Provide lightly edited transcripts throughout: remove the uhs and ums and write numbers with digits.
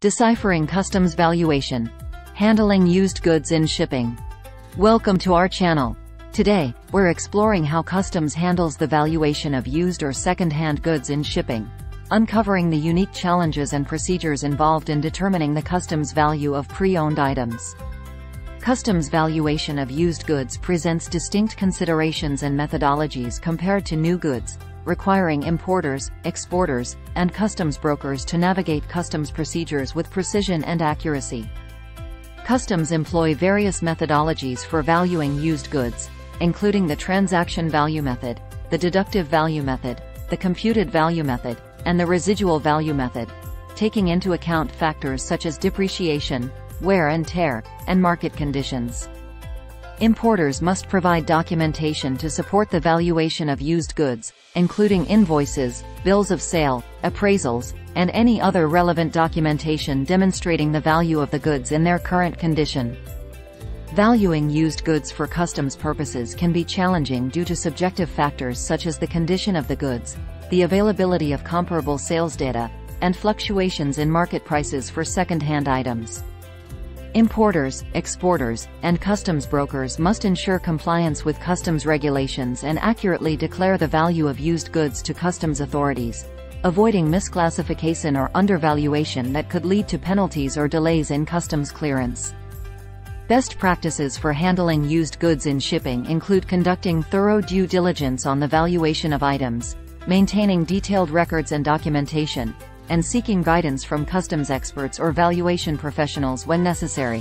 Deciphering customs valuation. Handling used goods in shipping. Welcome to our channel. Today, we're exploring how customs handles the valuation of used or second-hand goods in shipping, uncovering the unique challenges and procedures involved in determining the customs value of pre-owned items. Customs valuation of used goods presents distinct considerations and methodologies compared to new goods, requiring importers, exporters, and customs brokers to navigate customs procedures with precision and accuracy. Customs employ various methodologies for valuing used goods, including the transaction value method, the deductive value method, the computed value method, and the residual value method, taking into account factors such as depreciation, wear and tear, and market conditions. Importers must provide documentation to support the valuation of used goods, including invoices, bills of sale, appraisals, and any other relevant documentation demonstrating the value of the goods in their current condition. Valuing used goods for customs purposes can be challenging due to subjective factors such as the condition of the goods, the availability of comparable sales data, and fluctuations in market prices for second-hand items. Importers, exporters, and customs brokers must ensure compliance with customs regulations and accurately declare the value of used goods to customs authorities, avoiding misclassification or undervaluation that could lead to penalties or delays in customs clearance. Best practices for handling used goods in shipping include conducting thorough due diligence on the valuation of items, maintaining detailed records and documentation, and seeking guidance from customs experts or valuation professionals when necessary.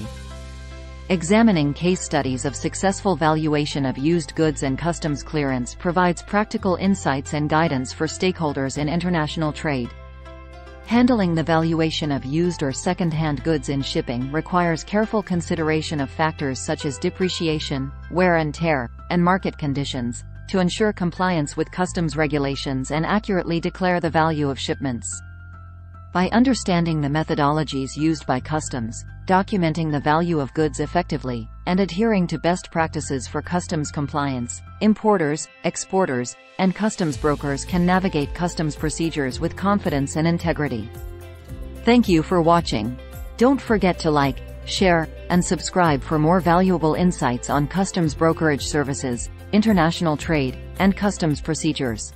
Examining case studies of successful valuation of used goods and customs clearance provides practical insights and guidance for stakeholders in international trade. Handling the valuation of used or second-hand goods in shipping requires careful consideration of factors such as depreciation, wear and tear, and market conditions, to ensure compliance with customs regulations and accurately declare the value of shipments. By understanding the methodologies used by customs, documenting the value of goods effectively, and adhering to best practices for customs compliance, importers, exporters, and customs brokers can navigate customs procedures with confidence and integrity. Thank you for watching. Don't forget to like, share, and subscribe for more valuable insights on customs brokerage services, international trade, and customs procedures.